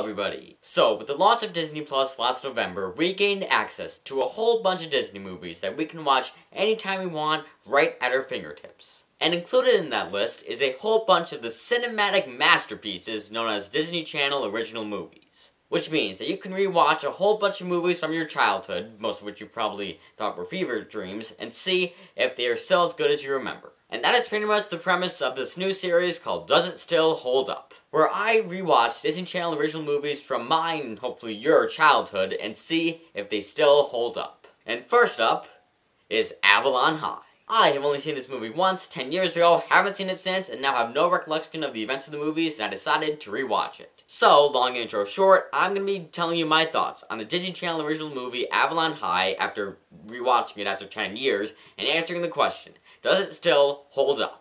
everybody! So, with the launch of Disney Plus last November, we gained access to a whole bunch of Disney movies that we can watch anytime we want, right at our fingertips. And included in that list is a whole bunch of the cinematic masterpieces known as Disney Channel original movies. Which means that you can rewatch a whole bunch of movies from your childhood, most of which you probably thought were fever dreams, and see if they are still as good as you remember. And that is pretty much the premise of this new series called Does It Still Hold Up? Where I rewatch Disney Channel original movies from mine, and hopefully your childhood, and see if they still hold up. And first up is Avalon High. I have only seen this movie once, 10 years ago, haven't seen it since, and now have no recollection of the events of the movies, and I decided to rewatch it. So, long intro short, I'm going to be telling you my thoughts on the Disney Channel original movie Avalon High after rewatching it after 10 years and answering the question, does it still hold up?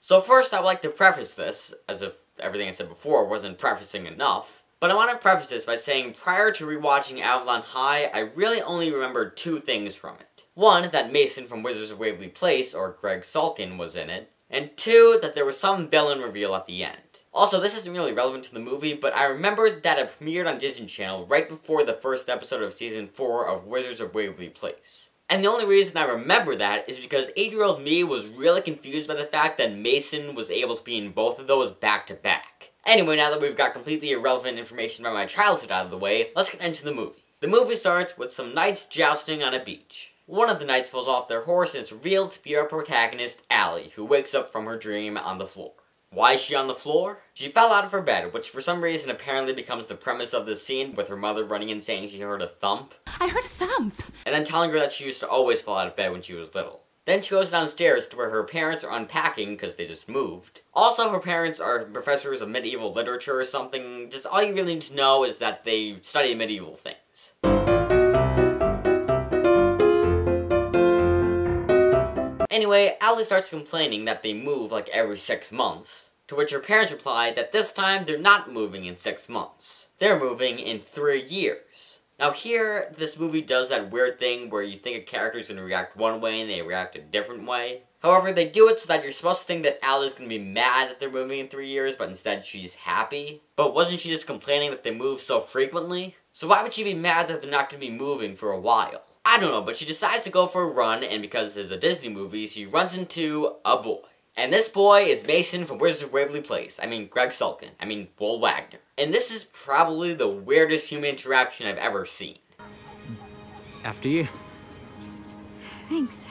So first, I'd like to preface this, as if everything I said before wasn't prefacing enough, but I want to preface this by saying prior to rewatching Avalon High, I really only remembered two things from it. One, that Mason from Wizards of Waverly Place, or Greg Sulkin, was in it. And two, that there was some villain reveal at the end. Also, this isn't really relevant to the movie, but I remembered that it premiered on Disney Channel right before the first episode of Season 4 of Wizards of Waverly Place. And the only reason I remember that is because 8-year-old me was really confused by the fact that Mason was able to be in both of those back-to-back. Anyway, now that we've got completely irrelevant information about my childhood out of the way, let's get into the movie. The movie starts with some knights jousting on a beach. One of the knights falls off their horse and it's revealed to be our protagonist, Allie, who wakes up from her dream on the floor. Why is she on the floor? She fell out of her bed, which for some reason apparently becomes the premise of this scene with her mother running in saying she heard a thump. I heard a thump! And then telling her that she used to always fall out of bed when she was little. Then she goes downstairs to where her parents are unpacking because they just moved. Also, her parents are professors of medieval literature or something. Just all you really need to know is that they study medieval things. Anyway, Allie starts complaining that they move like every 6 months, to which her parents reply that this time they're not moving in 6 months. They're moving in 3 years. Now here, this movie does that weird thing where you think a character's gonna react one way and they react a different way. However, they do it so that you're supposed to think that Allie's gonna be mad that they're moving in 3 years, but instead she's happy. But wasn't she just complaining that they move so frequently? So why would she be mad that they're not gonna be moving for a while? I don't know, but she decides to go for a run, and because it's a Disney movie, she runs into a boy. And this boy is Mason from Wizards of Waverly Place. I mean, Greg Sulkin. I mean, Will Wagner. And this is probably the weirdest human interaction I've ever seen. After you. Thanks.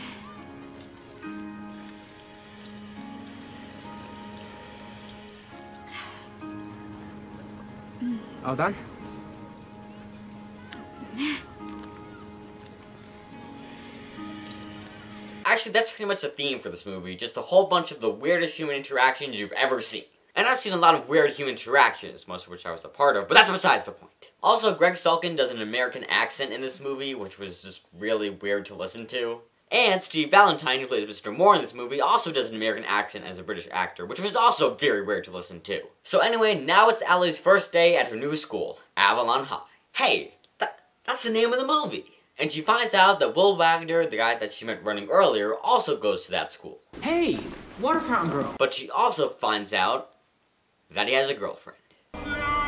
All done? Actually, that's pretty much the theme for this movie, just a whole bunch of the weirdest human interactions you've ever seen. And I've seen a lot of weird human interactions, most of which I was a part of, but that's besides the point. Also, Greg Sulkin does an American accent in this movie, which was just really weird to listen to. And Steve Valentine, who plays Mr. Moore in this movie, also does an American accent as a British actor, which was also very weird to listen to. So anyway, now it's Allie's first day at her new school, Avalon High. Hey, that's the name of the movie! And she finds out that Will Wagner, the guy that she met running earlier, also goes to that school. Hey, water fountain girl! But she also finds out that he has a girlfriend. No.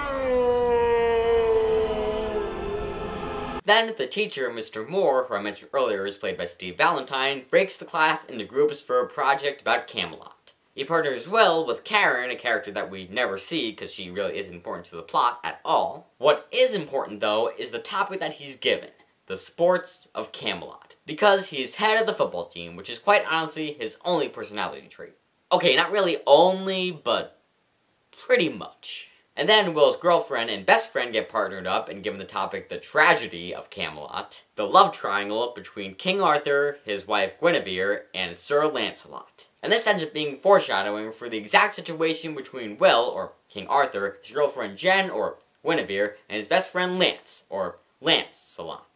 Then the teacher, Mr. Moore, who I mentioned earlier is played by Steve Valentine, breaks the class into groups for a project about Camelot. He partners well with Karen, a character that we never see because she really isn't important to the plot at all. What is important, though, is the topic that he's given. The sports of Camelot, because he's head of the football team, which is quite honestly his only personality trait. Okay, not really only, but pretty much. And then Will's girlfriend and best friend get partnered up and given the topic the tragedy of Camelot, the love triangle between King Arthur, his wife Guinevere, and Sir Lancelot. And this ends up being foreshadowing for the exact situation between Will, or King Arthur, his girlfriend Jen, or Guinevere, and his best friend Lance, or Lancelot.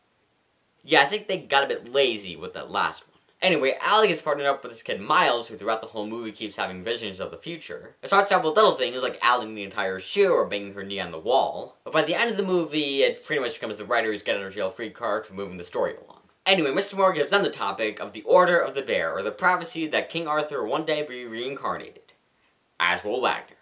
Yeah, I think they got a bit lazy with that last one. Anyway, Allie gets partnered up with this kid Miles, who throughout the whole movie keeps having visions of the future. It starts out with little things like Allie needing an entire shoe or banging her knee on the wall, but by the end of the movie, it pretty much becomes the writer's get-out-of-jail-free card for moving the story along. Anyway, Mr. Moore gives them the topic of the Order of the Bear, or the prophecy that King Arthur will one day be reincarnated, as will Wagner.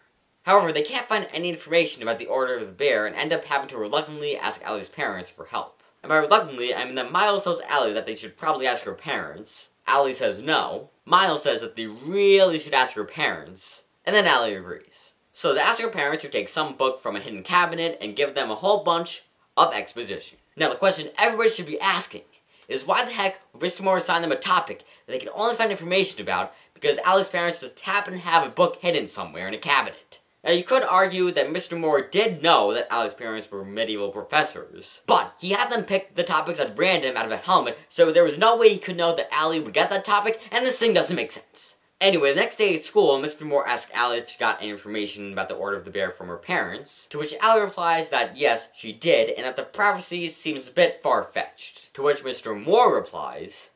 However, they can't find any information about the Order of the Bear and end up having to reluctantly ask Allie's parents for help. And by reluctantly, I mean that Miles tells Allie that they should probably ask her parents. Allie says no. Miles says that they really should ask her parents. And then Allie agrees. So they ask her parents to take some book from a hidden cabinet and give them a whole bunch of exposition. Now the question everybody should be asking is why the heck would Mr. Moore assign them a topic that they can only find information about because Allie's parents just happen to have a book hidden somewhere in a cabinet. Now you could argue that Mr. Moore did know that Allie's parents were medieval professors, but he had them pick the topics at random out of a helmet, so there was no way he could know that Allie would get that topic, and this thing doesn't make sense. Anyway, the next day at school, Mr. Moore asks Allie if she got any information about the Order of the Bear from her parents, to which Allie replies that yes, she did, and that the prophecy seems a bit far-fetched. To which Mr. Moore replies,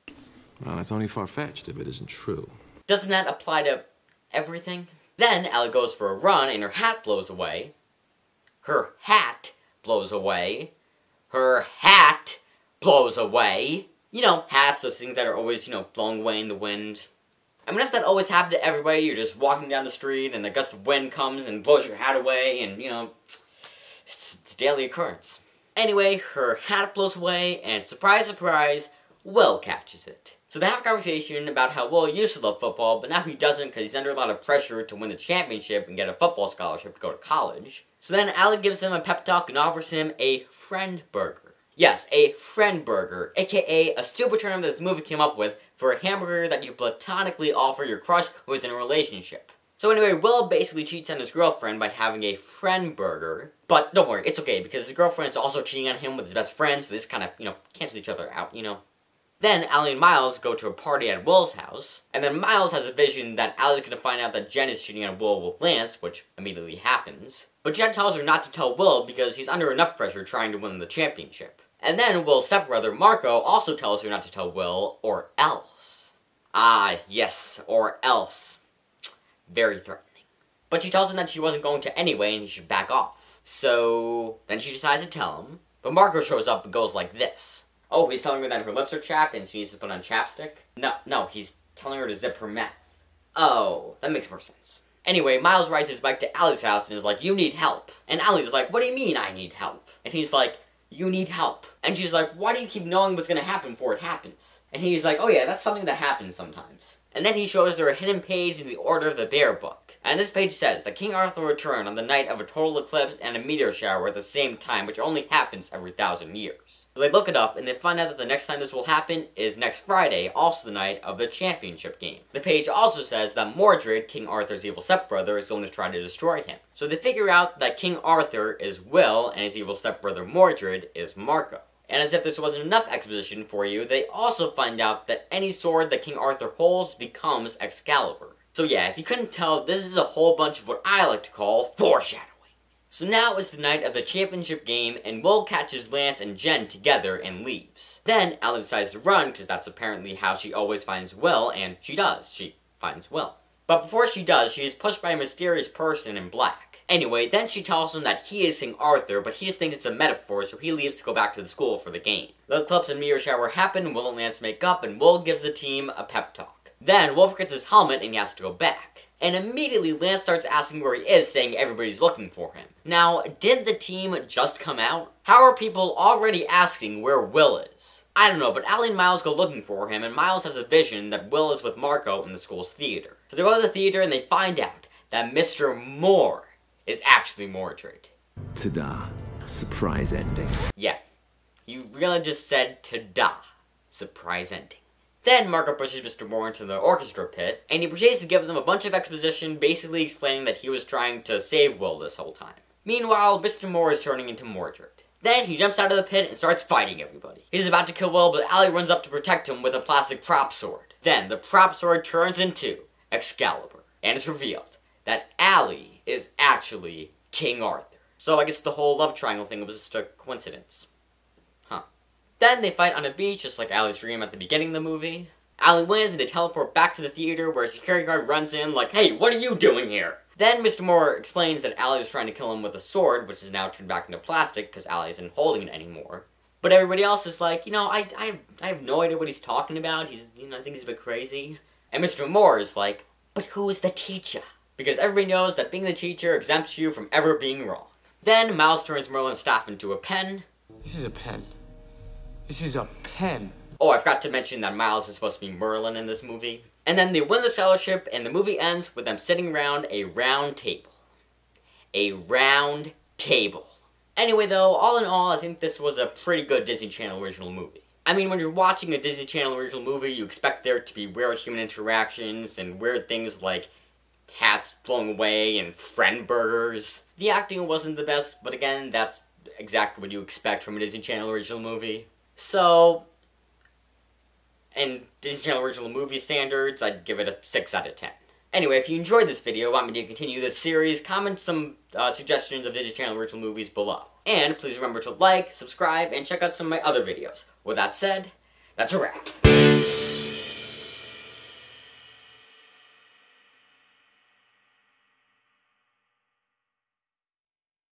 well, it's only far-fetched if it isn't true. Doesn't that apply to everything? Then Allie goes for a run and her hat blows away. Her hat blows away. Her hat blows away. You know, hats, those things that are always, you know, blowing away in the wind. I mean, that's not always happened to everybody. You're just walking down the street and a gust of wind comes and blows your hat away and, you know, it's a daily occurrence. Anyway, her hat blows away and surprise, surprise, Will catches it. So they have a conversation about how Will used to love football, but now he doesn't because he's under a lot of pressure to win the championship and get a football scholarship to go to college. So then Allie gives him a pep talk and offers him a friend burger. Yes, a friend burger, aka a stupid term that this movie came up with for a hamburger that you platonically offer your crush who is in a relationship. So anyway, Will basically cheats on his girlfriend by having a friend burger. But don't worry, it's okay because his girlfriend is also cheating on him with his best friend, so this kind of, you know, cancels each other out, you know. Then Allie and Miles go to a party at Will's house, and then Miles has a vision that Allie's gonna find out that Jen is cheating on Will with Lance, which immediately happens. But Jen tells her not to tell Will because he's under enough pressure trying to win the championship. And then Will's stepbrother Marco also tells her not to tell Will, or else. Ah, yes, or else. Very threatening. But she tells him that she wasn't going to anyway and he should back off. So then she decides to tell him, but Marco shows up and goes like this. Oh, he's telling her that her lips are chapped and she needs to put on chapstick? No, he's telling her to zip her mouth. Oh, that makes more sense. Anyway, Miles rides his bike to Allie's house and is like, you need help. And Allie's like, what do you mean I need help? And he's like, you need help. And she's like, why do you keep knowing what's gonna happen before it happens? And he's like, oh yeah, that's something that happens sometimes. And then he shows her a hidden page in the Order of the Bear book. And this page says that King Arthur returned on the night of a total eclipse and a meteor shower at the same time, which only happens every 1,000 years. So they look it up and they find out that the next time this will happen is next Friday, also the night of the championship game. The page also says that Mordred, King Arthur's evil stepbrother, is going to try to destroy him. So they figure out that King Arthur is Will and his evil stepbrother Mordred is Marco. And as if this wasn't enough exposition for you, they also find out that any sword that King Arthur holds becomes Excalibur. So yeah, if you couldn't tell, this is a whole bunch of what I like to call foreshadowing. So now it's the night of the championship game, and Will catches Lance and Jen together and leaves. Then Allie decides to run, because that's apparently how she always finds Will, and she does. She finds Will. But before she does, she is pushed by a mysterious person in black. Anyway, then she tells him that he is King Arthur, but he just thinks it's a metaphor, so he leaves to go back to the school for the game. The eclipse and meteor shower happen, Will and Lance make up, and Will gives the team a pep talk. Then, Will forgets his helmet, and he has to go back. And immediately, Lance starts asking where he is, saying everybody's looking for him. Now, did the team just come out? How are people already asking where Will is? I don't know, but Allie and Miles go looking for him, and Miles has a vision that Will is with Marco in the school's theater. So they go to the theater, and they find out that Mr. Moore is actually Mordred. Ta-da. Surprise ending. Yeah. You really just said ta-da. Surprise ending. Then Marco pushes Mr. Moore into the orchestra pit, and he proceeds to give them a bunch of exposition, basically explaining that he was trying to save Will this whole time. Meanwhile, Mr. Moore is turning into Mordred. Then he jumps out of the pit and starts fighting everybody. He's about to kill Will, but Allie runs up to protect him with a plastic prop sword. Then the prop sword turns into Excalibur, and it's revealed that Allie is actually King Arthur. So I guess the whole love triangle thing was just a coincidence. Huh. Then they fight on a beach, just like Allie's dream at the beginning of the movie. Allie wins and they teleport back to the theater where a security guard runs in like, hey, what are you doing here? Then Mr. Moore explains that Allie was trying to kill him with a sword, which is now turned back into plastic because Allie isn't holding it anymore. But everybody else is like, you know, I have no idea what he's talking about. He's, you know, I think he's a bit crazy. And Mr. Moore is like, but who is the teacher? Because everybody knows that being the teacher exempts you from ever being wrong. Then Miles turns Merlin's staff into a pen. This is a pen. This is a pen. Oh, I forgot to mention that Miles is supposed to be Merlin in this movie. And then they win the scholarship, and the movie ends with them sitting around a round table. A round table. Anyway though, all in all, I think this was a pretty good Disney Channel original movie. I mean, when you're watching a Disney Channel original movie, you expect there to be weird human interactions and weird things like hats blown away and friend burgers. The acting wasn't the best, but again, that's exactly what you expect from a Disney Channel original movie. So, in Disney Channel original movie standards, I'd give it a 6 out of 10. Anyway, if you enjoyed this video, want me to continue this series, comment some suggestions of Disney Channel original movies below. And please remember to like, subscribe, and check out some of my other videos. With that said, that's a wrap.